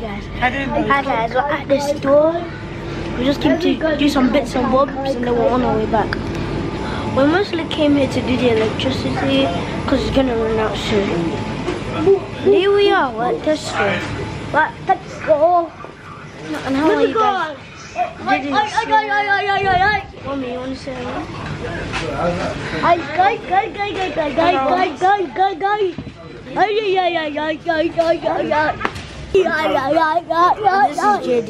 guys. Hi guys, we're at this store. We just came to do some bits and bobs and then we're on our way back. We mostly came here to do the electricity because it's gonna run out soon. And here we are, we're at this store. We're at this store. And how are you guys? Mommy, you wanna say hello? This is Jayden.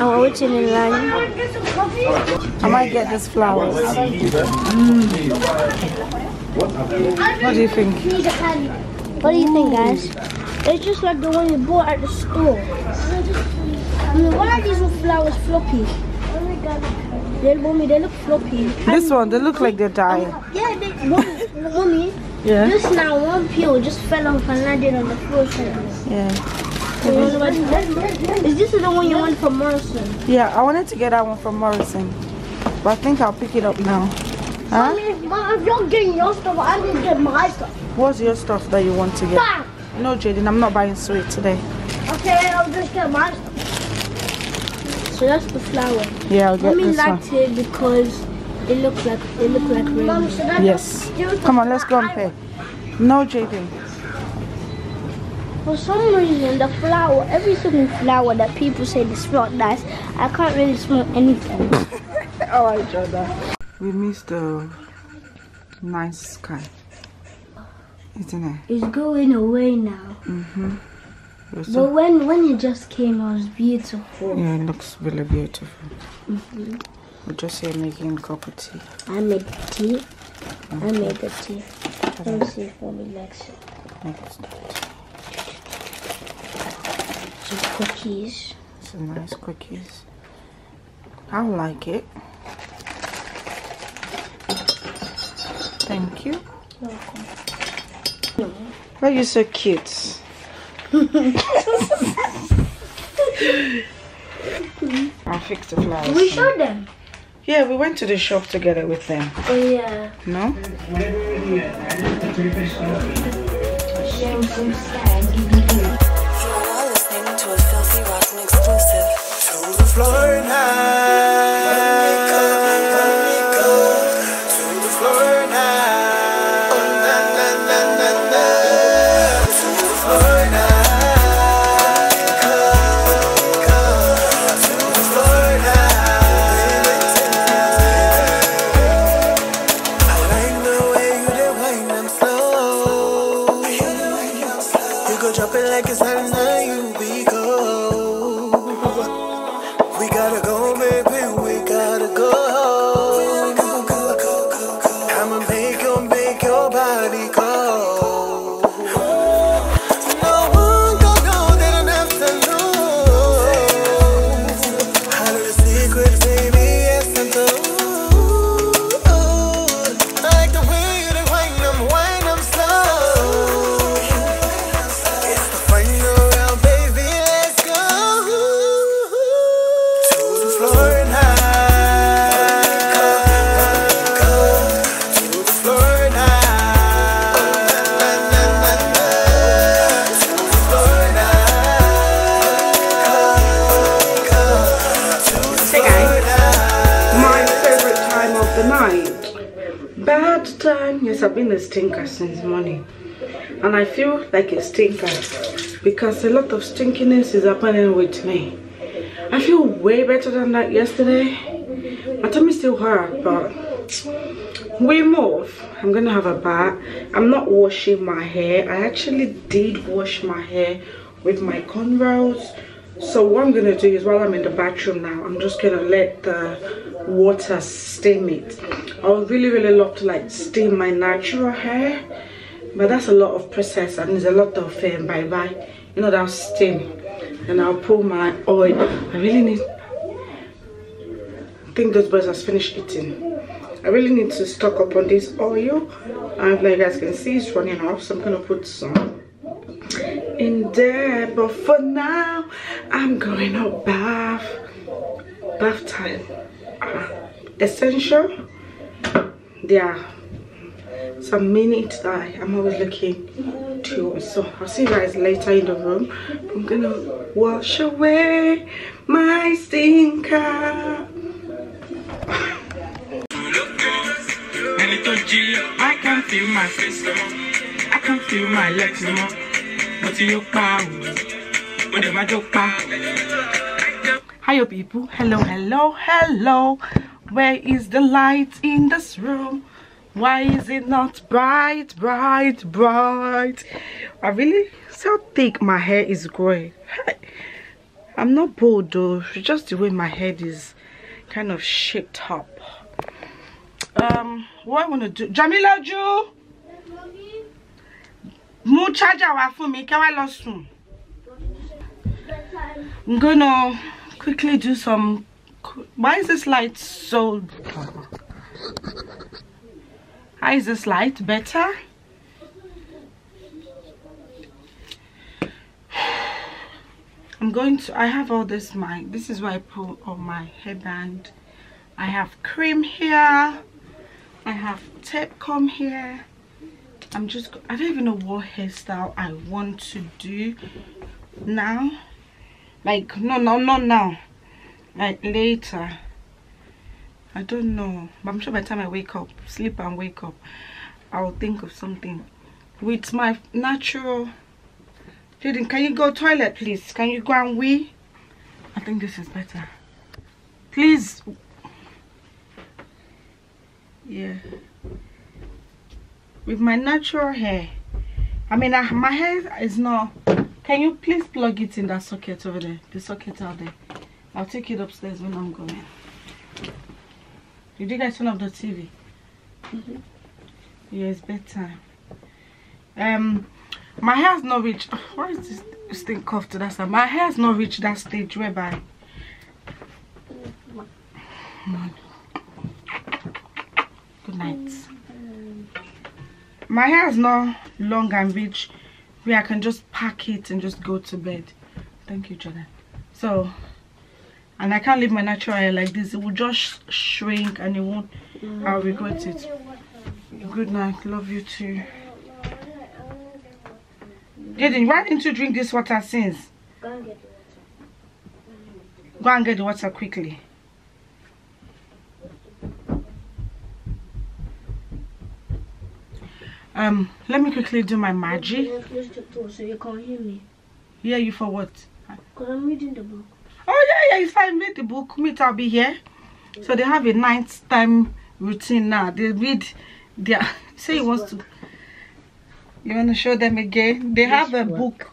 Oh, we're waiting in line. I might get this flowers. What do you think? What do you think, guys? It's just like the one you bought at the store. I mean, why are these flowers floppy? Oh my god. They look floppy. This one, they look like they're dying. Yeah, they, mommy. Yeah. Just now, one peel just fell off and landed on the floor. Yeah. Is this the one you want from Morrison? Yeah, I wanted to get that one from Morrison, but I think I'll pick it up now. Huh? Mommy, if you're getting your stuff, I'm gonna get my stuff. What's your stuff that you want to get? Bah! No, Jayden, I'm not buying sweet today. Okay, I'll just get my stuff. So that's the flower. Yeah, I'll get this one. Mommy liked it because it looked like rain. Mom, should I just come on, let's go and pay. No, Jayden. For some reason, the flower, every single flower that people say they smell nice, I can't really smell anything. Oh, Jordan. We missed the nice sky, isn't it? It's going away now. Mm-hmm. But when it just came, it was beautiful. Yeah, it looks really beautiful. Mm-hmm. We're just here making a cup of tea. I made the tea. Okay. I made the tea. Let me see if mommy likes it. Some cookies. Some nice cookies. I like it. Thank you. You're welcome. Why are you so cute? I'll fix the flowers. We showed them. Yeah, we went to the shop together with them. Oh yeah. No? You're listening to a filthy rotten exclusive. To the floor now. Stinker since morning, and I feel like a stinker because a lot of stinkiness is happening with me. I feel way better than that yesterday. My tummy still hurt, but we move. I'm gonna have a bath. I'm not washing my hair. I actually did wash my hair with my cornrows. So what I'm gonna do is, while I'm in the bathroom now, I'm just gonna let the water steam it. I would really love to like steam my natural hair, but that's a lot of process and there's a lot of bye-bye. You know, that'll steam. And I'll pull my oil. I really need... I think those birds have finished eating. I really need to stock up on this oil. And like you guys can see, it's running off, so I'm gonna put some in there. But for now, I'm going to bath. Bath time. Essential. They are So I'm meaning to die. I'm always looking towards. So I'll see you guys later in the room. I'm gonna wash away my stinker. I can feel my face no more. I can feel my legs no more. But you power. But am I joke power? Hi people. Hello, hello, hello. Where is the light in this room? Why is it not bright, bright, bright? I really see how thick my hair is growing. I'm not bold though, it's just the way my head is kind of shaped up. What I want to do, Jamila Ju, I'm gonna quickly do some. Why is this light so? How is this light better? I'm going to. I have all this. This is why I pull on my hairband. I have cream here. I have tape comb here. I don't even know what hairstyle I want to do now. Like not now. Like later. I don't know. But I'm sure by the time I wake up, sleep and wake up, I'll think of something. With my natural. Jayden, can you go toilet please? Can you go and wee? I think this is better. Please. Yeah, with my natural hair, my hair is not. Can you please plug it in that socket over there, the socket out there? I'll take it upstairs when I'm going. Did you guys turn off the TV? Mm-hmm. Yeah, it's bedtime. My hair has not reached. Why is this thing coughed to that side? My hair has not reached that stage whereby. Good night. My hair is not long and rich where I can just pack it and just go to bed. Thank you, Jordan. So, and I can't leave my natural hair like this. It will just shrink and it won't. I'll regret it. Good night. Love you too. Jayden, why didn't you drink this water since? Go and get the water. Go and get the water quickly. Let me quickly do my magic. So you can hear me. Hear you for what? Because I'm reading the book. Oh yeah, it's fine. Read the book. Meet, I'll be here. So they have a night time routine now. They read their. Say he wants to. You wanna show them again? They have a book.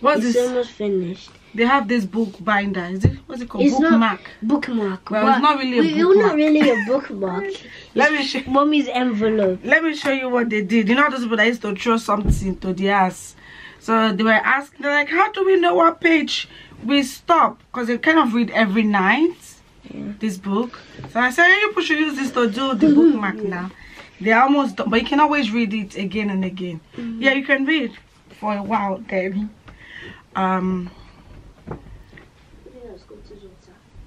What's this? It's almost finished. They have this book binder. Is it? What's it called? Bookmark. Bookmark. Well, it's not really a bookmark. It's not really a bookmark. Let me show mommy's envelope. Let me show you what they did. You know those people that used to throw something to the ass. So they were asking, they're like, how do we know what page we stop? Because they kind of read every night. Yeah. This book. So I said, hey, you should use this to do the bookmark now. They're almost done, but you can always read it again and again. Yeah, you can read for a while then.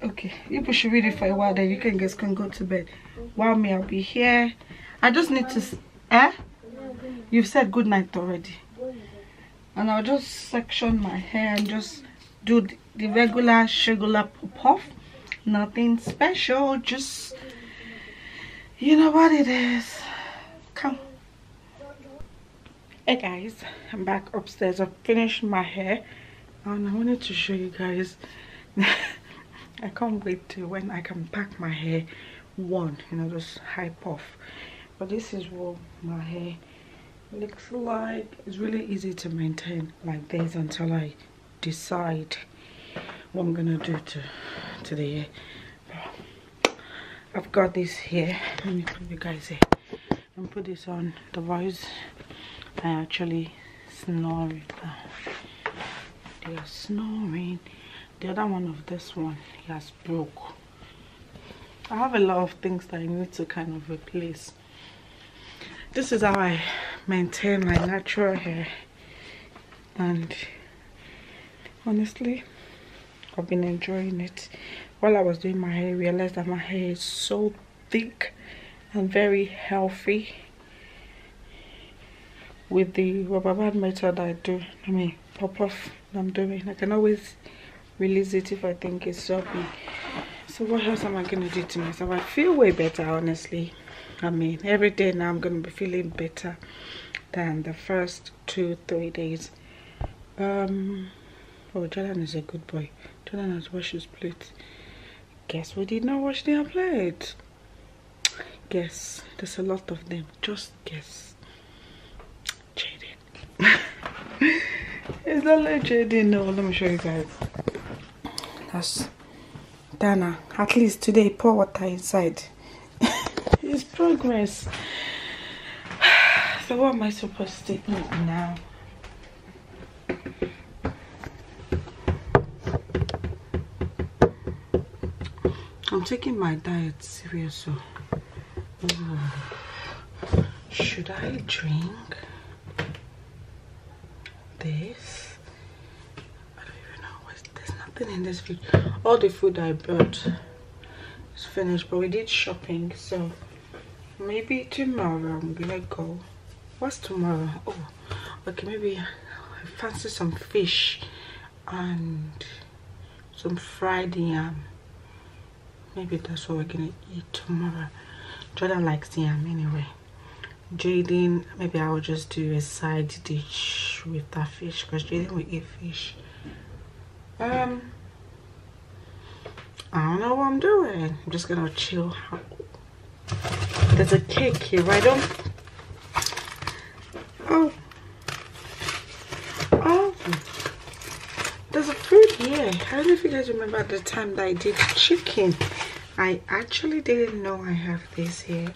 Okay, people should read it for a while, then you can guys can go to bed. While me, I'll be here. I just need to. Eh? You've said good night already. And I'll just section my hair and just do the regular shigular puff. Nothing special, just. You know what it is. Come. Hey guys, I'm back upstairs. I've finished my hair. And I wanted to show you guys. I can't wait till when I can pack my hair one, you know, just hype off. But this is what my hair looks like. It's really easy to maintain like this until I decide what I'm gonna do to the hair. I've got this here. Let me put you guys here and put this on. The voice I actually snoring. They are snoring. The other one of this one has broke. I have a lot of things that I need to kind of replace. This is how I maintain my natural hair, and honestly I've been enjoying it. While I was doing my hair, I realized that my hair is so thick and very healthy with the rubber band method I do. I mean, pop off I'm doing. I can always release it if I think it's so big. So what else am I gonna do to myself? I feel way better, honestly. I mean, every day now I'm gonna be feeling better than the first 2-3 days. Oh, Jordan is a good boy. Jordan has washed his plate. Guess we did not wash their plate. Guess. There's a lot of them. Just guess. Jayden. It's not like Jayden. No, let me show you guys. That's Dana. At least today, pour water inside. It's progress. So what am I supposed to do now? I'm taking my diet seriously. Should I drink this? I don't even know. There's nothing in this food. All the food I bought is finished, but we did shopping, so maybe tomorrow I'm gonna go. What's tomorrow? Oh, okay, maybe I fancy some fish and some fried yam. Maybe that's what we're gonna eat tomorrow. Jordan likes yam anyway. Jayden, maybe I will just do a side dish with that fish because Jayden will eat fish. I don't know what I'm doing. I'm just gonna chill out. There's a cake here, right? Oh, there's a fruit here. I don't know if you guys remember the time that I did chicken. I actually didn't know I have this here,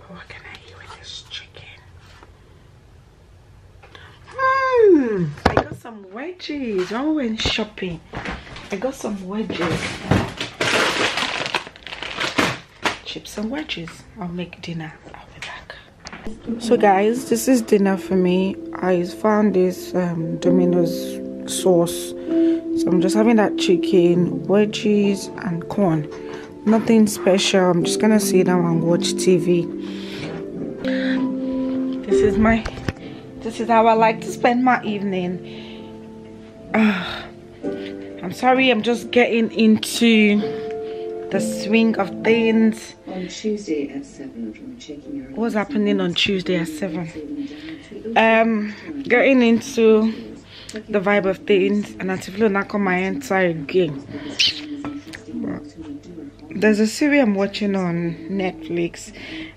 but what can I eat with this chicken? I got some wedgies. When we went shopping, I got some wedges. Chips and wedges. I'll make dinner. I'll be back. So guys, this is dinner for me. I found this Domino's sauce. So I'm just having that chicken, wedges and corn. Nothing special. I'm just gonna sit down and watch TV. This is how I like to spend my evening. I'm sorry, I'm just getting into the swing of things. On Tuesday at 7, from checking your what's happening on Tuesday at 7? Getting into the vibe of things, and I feel like on my entire game. There's a series I'm watching on Netflix.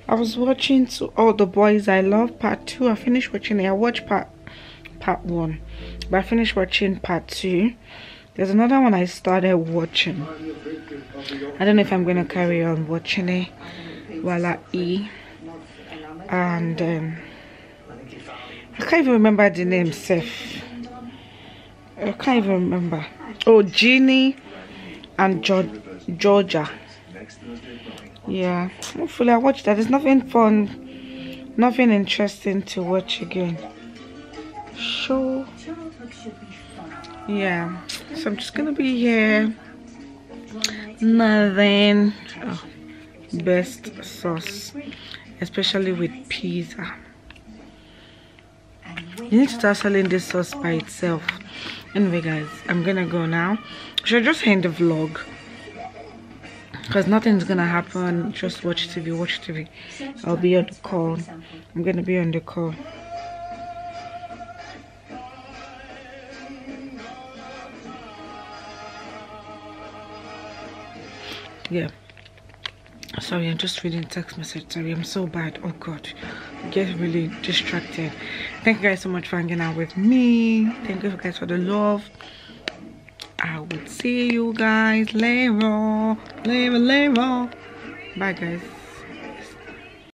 I was watching To All the Boys I Love Part 2. I finished watching it. I watched part 1. But I finished watching part 2. There's another one I started watching. I don't know if I'm going to carry on watching it while I eat. And I can't even remember the name, Seth. I can't even remember. Oh, Jeannie and Georgia. Yeah, hopefully I watch that. There's nothing fun, nothing interesting to watch again. Sure. Yeah, so I'm just gonna be here. Nothing. Oh, best sauce, especially with pizza. You need to start selling this sauce by itself. Anyway guys, I'm gonna go now. Should I just end the vlog? Because nothing's gonna happen. Just watch TV. I'll be on the call. I'm gonna be on the call. Yeah. Sorry, I'm just reading text message. Sorry, I'm so bad. Oh God, I get really distracted. Thank you guys so much for hanging out with me. Thank you guys for the love. I will see you guys later. Bye guys.